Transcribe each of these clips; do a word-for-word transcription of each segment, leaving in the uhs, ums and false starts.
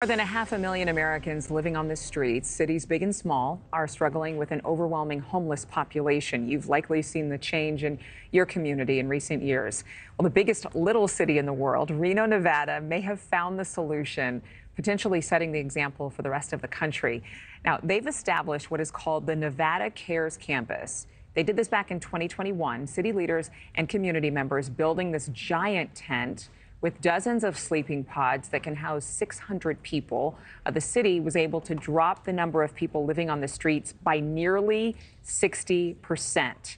More than a half a million Americans living on the streets, cities big and small, are struggling with an overwhelming homeless population. You've likely seen the change in your community in recent years. Well, the biggest little city in the world, Reno, Nevada, may have found the solution, potentially setting the example for the rest of the country. Now, they've established what is called the Nevada Cares Campus. They did this back in twenty twenty-one, city leaders and community members building this giant tent with dozens of sleeping pods that can house six hundred people. Uh, the city was able to drop the number of people living on the streets by nearly sixty percent.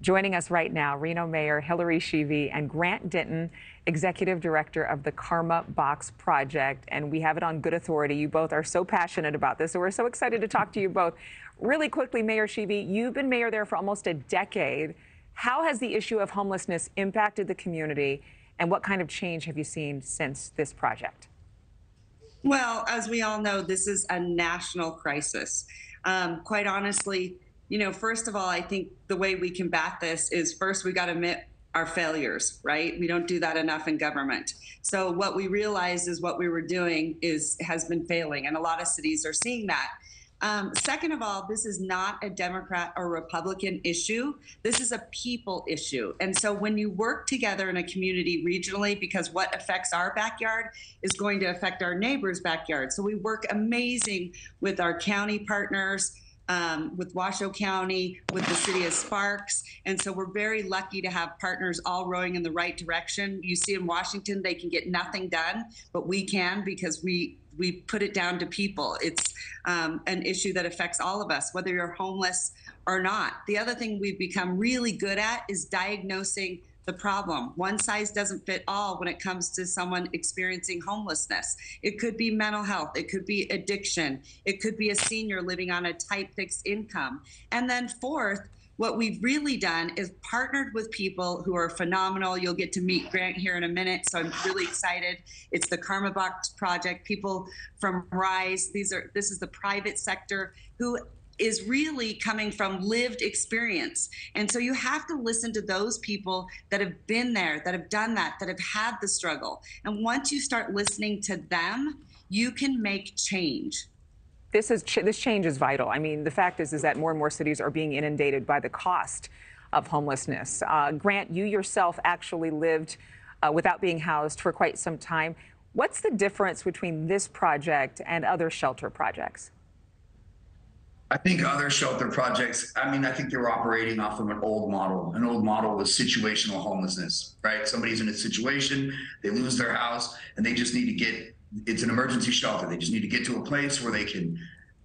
Joining us right now, Reno Mayor Hillary Schieve and Grant Denton, Executive Director of the Karma Box Project. And we have it on good authority. You both are so passionate about this, so we're so excited to talk to you both. Really quickly, Mayor Schieve, you've been mayor there for almost a decade. How has the issue of homelessness impacted the community? And what kind of change have you seen since this project? Well, as we all know, this is a national crisis. Um, quite honestly, you know, first of all, I think the way we combat this is first, we got to admit our failures, right? We don't do that enough in government. So what we realized is what we were doing is has been failing. And a lot of cities are seeing that. Um, second of all, this is not a Democrat or Republican issue. This is a people issue. And so when you work together in a community regionally, because what affects our backyard is going to affect our neighbor's backyard. So we work amazing with our county partners, um, with Washoe County, with the city of Sparks. And so we're very lucky to have partners all rowing in the right direction. You see in Washington, they can get nothing done, but we can because we we put it down to people. It's um, an issue that affects all of us, whether you're homeless or not. The other thing we've become really good at is diagnosing the problem. One size doesn't fit all when it comes to someone experiencing homelessness. It could be mental health. It could be addiction. It could be a senior living on a tight fixed income. And then fourth, what we've really done is partnered with people who are phenomenal. You'll get to meet Grant here in a minute, so I'm really excited. It's the Karma Box Project, people from Rise. These are this is the private sector who is really coming from lived experience. And so you have to listen to those people that have been there, that have done that, that have had the struggle. And once you start listening to them, you can make change. This is this change is vital. I mean, the fact is, is that more and more cities are being inundated by the cost of homelessness. Uh, Grant, you yourself actually lived uh, without being housed for quite some time. What's the difference between this project and other shelter projects? I think other shelter projects, I mean, I think they were operating off of an old model. An old model was situational homelessness, right? Somebody's in a situation, they lose their house, and they just need to get it's an emergency shelter. They just need to get to a place where they can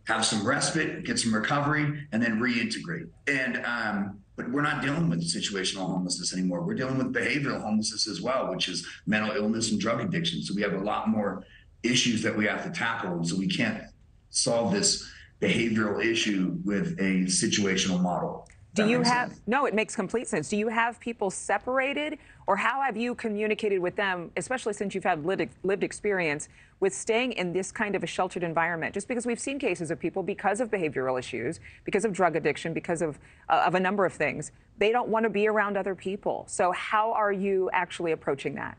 have some respite, get some recovery, and then reintegrate. And um, but we're not dealing with situational homelessness anymore. We're dealing with behavioral homelessness as well, which is mental illness and drug addiction. So we have a lot more issues that we have to tackle. And so we can't solve this behavioral issue with a situational model. Do you have, no, it makes complete sense. Do you have people separated, or how have you communicated with them, especially since you've had lived, lived experience with staying in this kind of a sheltered environment? Just because we've seen cases of people because of behavioral issues, because of drug addiction, because of, uh, of a number of things, they don't want to be around other people. So how are you actually approaching that?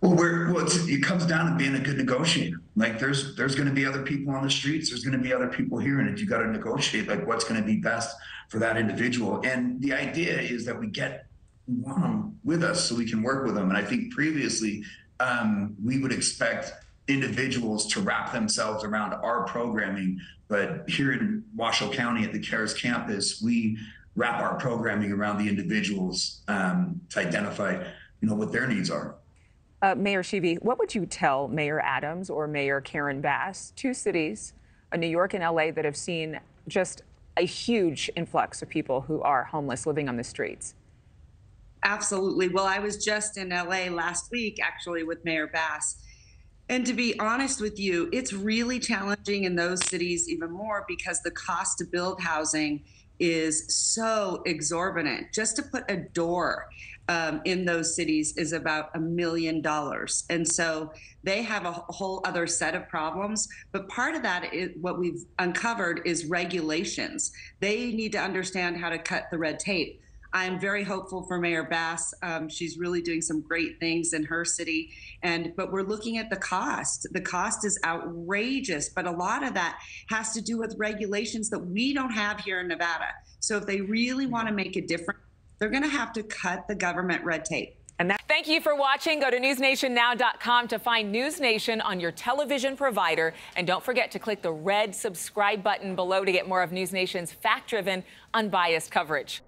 Well, we're, well it's, it comes down to being a good negotiator. Like there's there's going to be other people on the streets. There's going to be other people here, and if you got to negotiate, like what's going to be best for that individual. And the idea is that we get we want them with us so we can work with them. And I think previously um, we would expect individuals to wrap themselves around our programming, but here in Washoe County at the CARES campus, we wrap our programming around the individuals um, to identify, you know, what their needs are. Uh, Mayor Schieve, what would you tell Mayor Adams or Mayor Karen Bass, two cities, New York and L A, that have seen just a huge influx of people who are homeless living on the streets? Absolutely. Well, I was just in L A last week, actually, with Mayor Bass. And to be honest with you, it's really challenging in those cities even more because the cost to build housing is so exorbitant. Just to put a door um, in those cities is about a million dollars. And so they have a whole other set of problems. But part of that is what we've uncovered is regulations. They need to understand how to cut the red tape. I'm very hopeful for Mayor Bass. Um, she's really doing some great things in her city. And but we're looking at the cost. The cost is outrageous, but a lot of that has to do with regulations that we don't have here in Nevada. So if they really want to make a difference, they're going to have to cut the government red tape. And that Thank you for watching. Go to news nation now dot com to find NewsNation on your television provider. And don't forget to click the red subscribe button below to get more of NewsNation's fact-driven, unbiased coverage.